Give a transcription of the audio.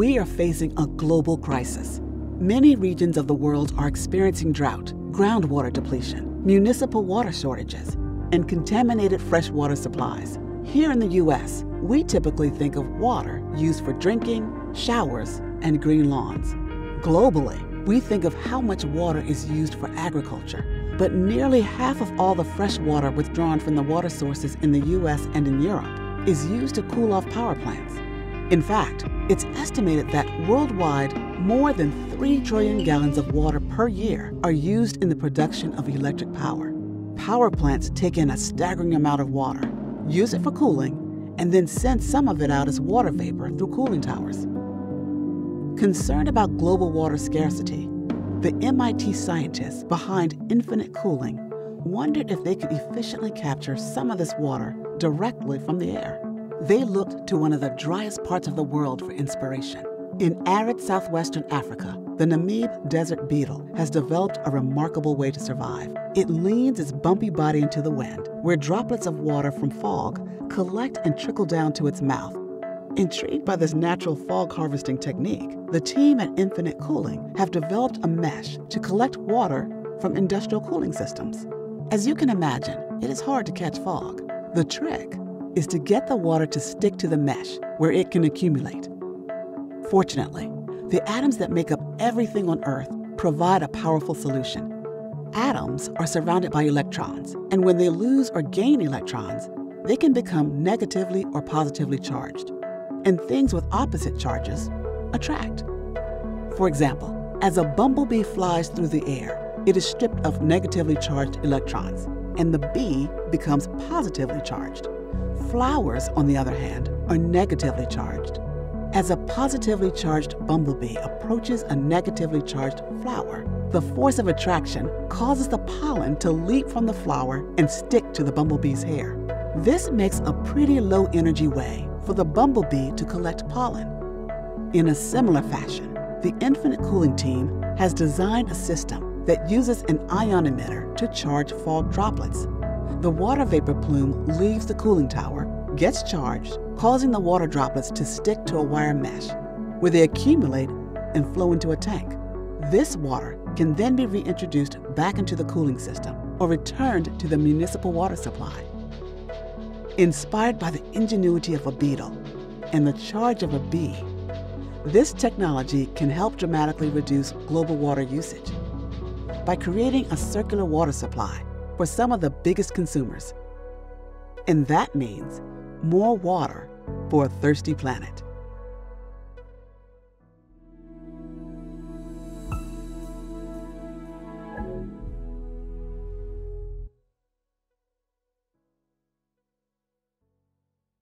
we are facing a global crisis. Many regions of the world are experiencing drought, groundwater depletion, municipal water shortages, and contaminated freshwater supplies. Here in the U.S., we typically think of water used for drinking, showers, and green lawns. Globally, we think of how much water is used for agriculture, but nearly half of all the fresh water withdrawn from the water sources in the U.S. and in Europe is used to cool off power plants. In fact, it's estimated that worldwide, more than 3 trillion gallons of water per year are used in the production of electric power. Power plants take in a staggering amount of water, use it for cooling, and then send some of it out as water vapor through cooling towers. Concerned about global water scarcity, the MIT scientists behind Infinite Cooling wondered if they could efficiently capture some of this water directly from the air. They looked to one of the driest parts of the world for inspiration. In arid southwestern Africa, the Namib Desert Beetle has developed a remarkable way to survive. It leans its bumpy body into the wind, where droplets of water from fog collect and trickle down to its mouth. Intrigued by this natural fog harvesting technique, the team at Infinite Cooling have developed a mesh to collect water from industrial cooling systems. As you can imagine, it is hard to catch fog. The trick is to get the water to stick to the mesh, where it can accumulate. Fortunately, the atoms that make up everything on Earth provide a powerful solution. Atoms are surrounded by electrons, and when they lose or gain electrons, they can become negatively or positively charged. And things with opposite charges attract. For example, as a bumblebee flies through the air, it is stripped of negatively charged electrons, and the bee becomes positively charged. Flowers, on the other hand, are negatively charged. As a positively charged bumblebee approaches a negatively charged flower, the force of attraction causes the pollen to leap from the flower and stick to the bumblebee's hair. This makes a pretty low-energy way for the bumblebee to collect pollen. In a similar fashion, the Infinite Cooling team has designed a system that uses an ion emitter to charge fog droplets. The water vapor plume leaves the cooling tower, gets charged, causing the water droplets to stick to a wire mesh, where they accumulate and flow into a tank. This water can then be reintroduced back into the cooling system or returned to the municipal water supply. Inspired by the ingenuity of a beetle and the charge of a bee, this technology can help dramatically reduce global water usage by creating a circular water supply for some of the biggest consumers. And that means more water for a thirsty planet.